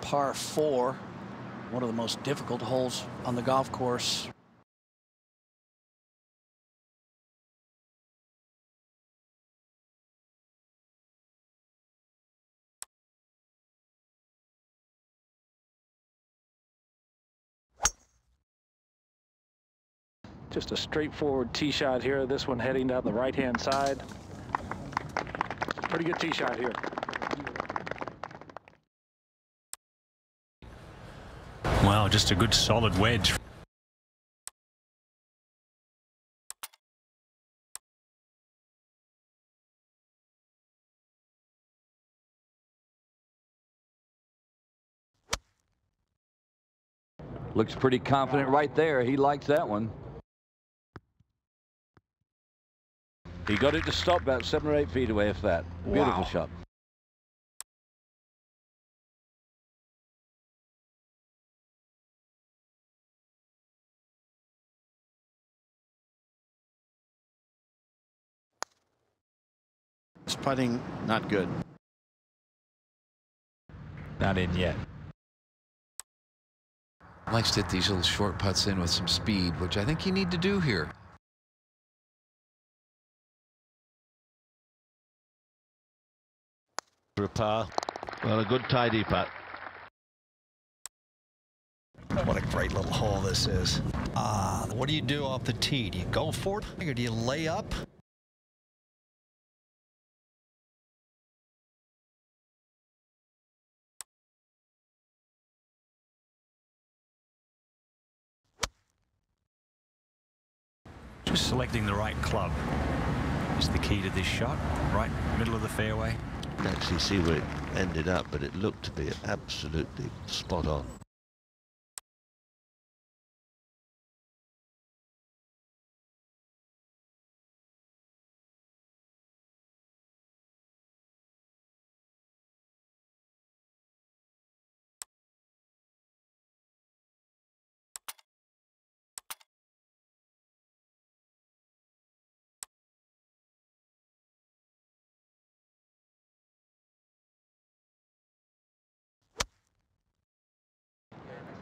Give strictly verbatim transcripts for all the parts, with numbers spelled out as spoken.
par four, one of the most difficult holes on the golf course. Just a straightforward tee shot here. This one heading down the right-hand side. Pretty good tee shot here. Wow, just a good solid wedge. Looks pretty confident right there. He likes that one. He got it to stop about seven or eight feet away, if that. Beautiful wow. shot. His putting, not good. Not in yet. Likes to hit these little short putts in with some speed, which I think you need to do here. Par. Well, a good tidy putt. What a great little hole this is. Ah, what do you do off the tee? Do you go for it or do you lay up? Just selecting the right club is the key to this shot. Right middle of the fairway. Actually see where it ended up, but it looked to be absolutely spot on.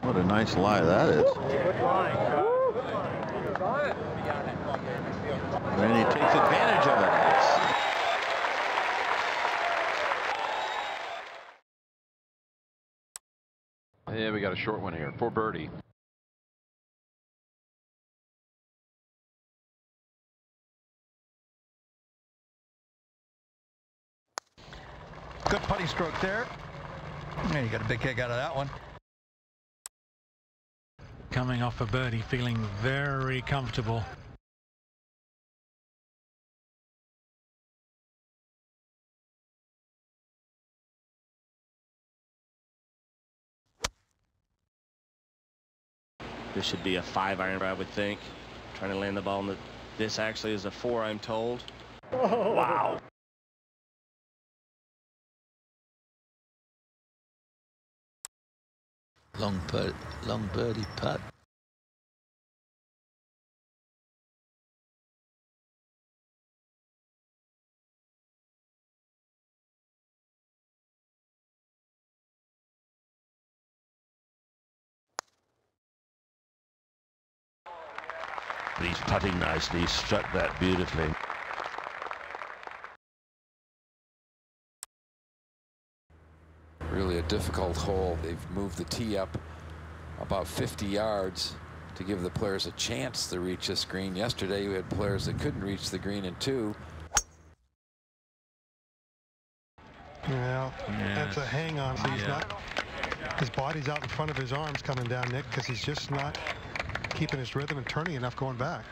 What a nice lie that is. And he takes advantage of it. Yeah, we got a short one here for birdie. Good putting stroke there. And you got a big kick out of that one. Coming off a birdie, feeling very comfortable. This should be a five iron, I would think. Trying to land the ball in the... This actually is a four, I'm told. Oh. Wow. Long putt, long birdie putt. He's putting nicely, he struck that beautifully. Really a difficult hole. They've moved the tee up about fifty yards to give the players a chance to reach this green. Yesterday we had players that couldn't reach the green in two. Yeah, yeah. That's a hang on. So he's yeah. not, his body's out in front of his arms coming down, Nick, because he's just not keeping his rhythm and turning enough going back.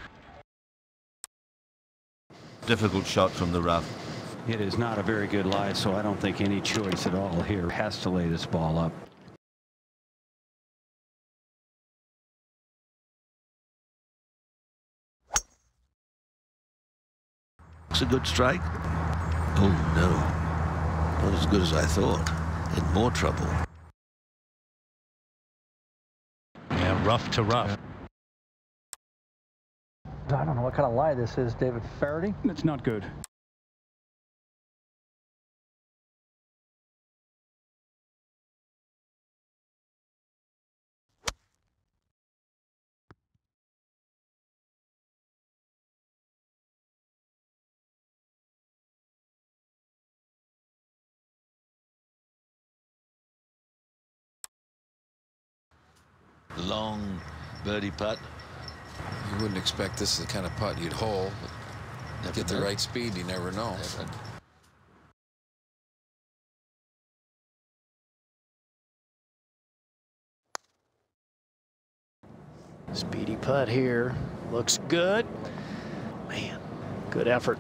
Difficult shot from the rough. It is not a very good lie, so I don't think any choice at all here. Has to lay this ball up. It's a good strike. Oh no, not as good as I thought. In more trouble. Yeah, rough to rough. I don't know what kind of lie this is, David Faraday. It's not good. long birdie putt. You wouldn't expect this is the kind of putt you'd hole. But get the right speed, you never know. Never. Speedy putt here. Looks good. Man, good effort.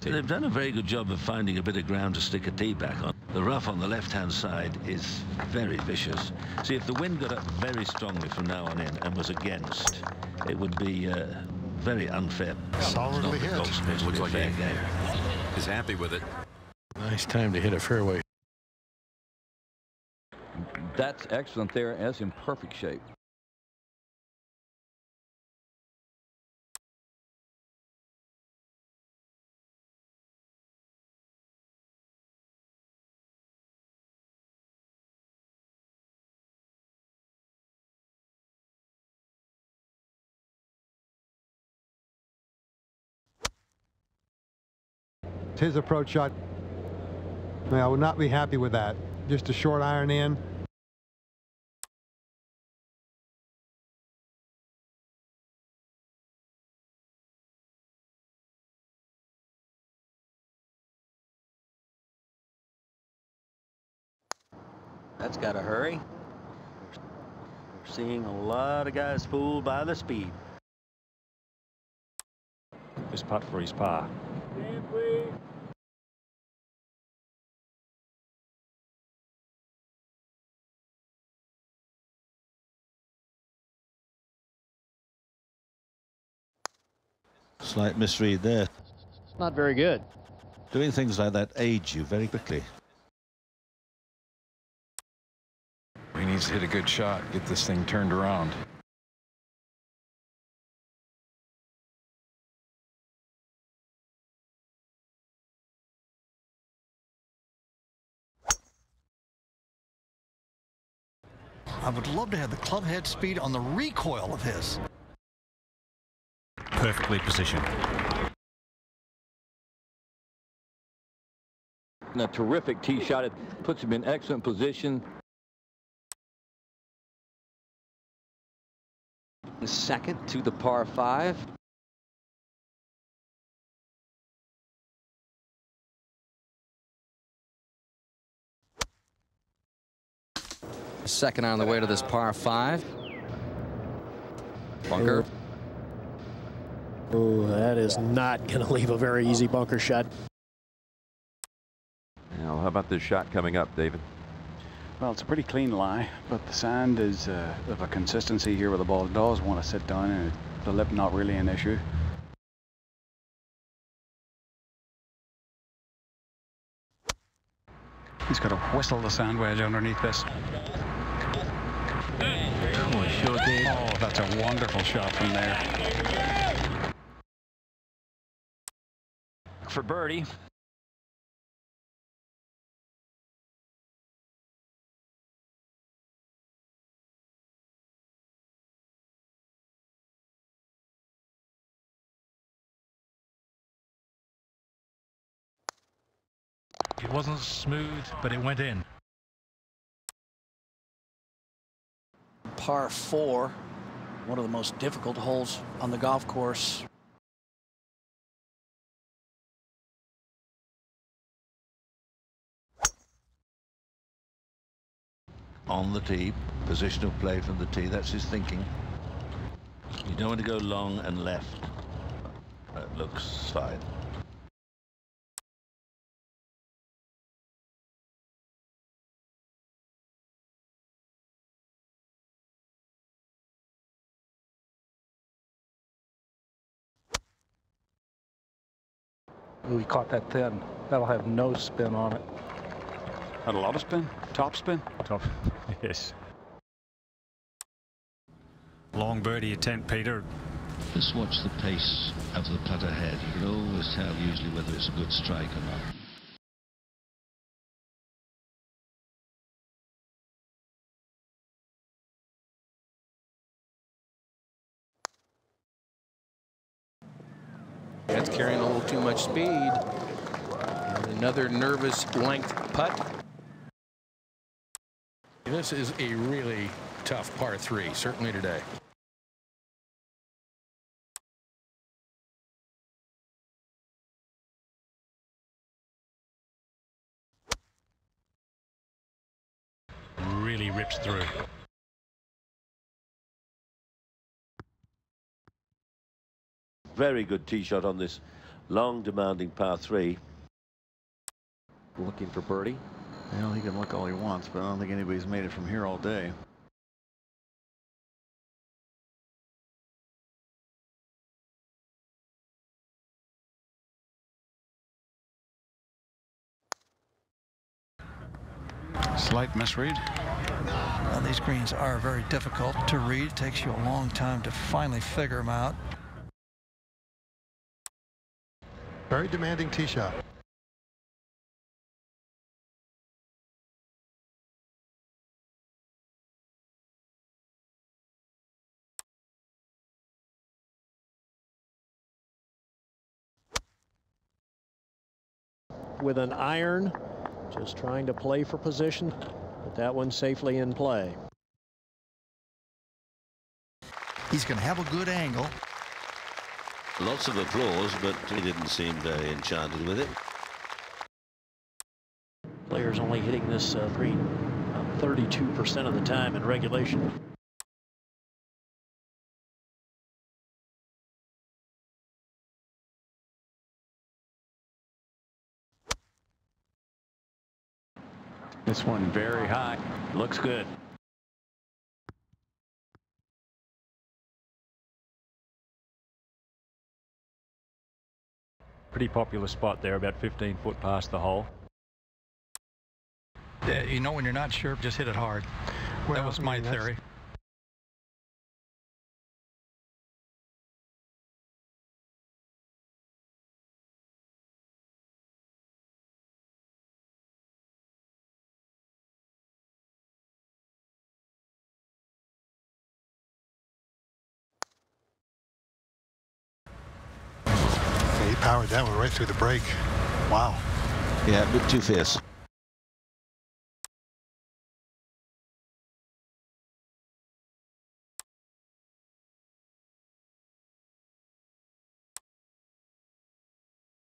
They've done a very good job of finding a bit of ground to stick a tee back on. The rough on the left-hand side is very vicious. See, if the wind got up very strongly from now on in and was against, it would be uh, very unfair. Solidly hit. Looks like he is happy with it. Nice time to hit a fairway. That's excellent there. That's in perfect shape. His approach shot. I would not be happy with that. Just a short iron in. That's got to hurry. We're seeing a lot of guys fooled by the speed. This putt for his par. Slight misread there. Not very good. Doing things like that age you very quickly. He needs to hit a good shot, get this thing turned around. I would love to have the club head speed on the recoil of his. Perfectly positioned. And a terrific tee shot. It puts him in excellent position. The second to the par five. Second on the way to this par five. Bunker. Oh, that is not going to leave a very easy bunker shot. Now, how about this shot coming up, David? Well, it's a pretty clean lie, but the sand is uh, of a consistency here where the ball does want to sit down, and the lip not really an issue. He's got to whistle the sand wedge underneath this. Oh, it sure did. Oh, that's a wonderful shot from there. For birdie. It wasn't smooth, but it went in. Par four, one of the most difficult holes on the golf course. On the tee, position of play from the tee, that's his thinking. You don't want to go long and left. That looks fine. We caught that thin. That'll have no spin on it. Had a lot of spin. Top spin. Top. Yes. Long birdie attempt, Peter. Just watch the pace of the putt ahead. You can always tell usually whether it's a good strike or not. That's carrying a little too much speed. And another nervous length putt. This is a really tough par three, certainly today. Really rips through. Very good tee shot on this long, demanding par three. Looking for birdie. Well, he can look all he wants, but I don't think anybody's made it from here all day. Slight misread. Well, these greens are very difficult to read. It takes you a long time to finally figure them out. Very demanding tee shot. With an iron, just trying to play for position, but that one safely in play. He's going to have a good angle. Lots of applause, but he didn't seem very enchanted with it. Players only hitting this uh, green thirty-two percent of the time in regulation. This one very high. Looks good. Pretty popular spot there, about fifteen foot past the hole. Yeah, you know, when you're not sure, just hit it hard. Well, that was my I mean, theory. Powered that one right through the break. Wow. Yeah, a bit too fast.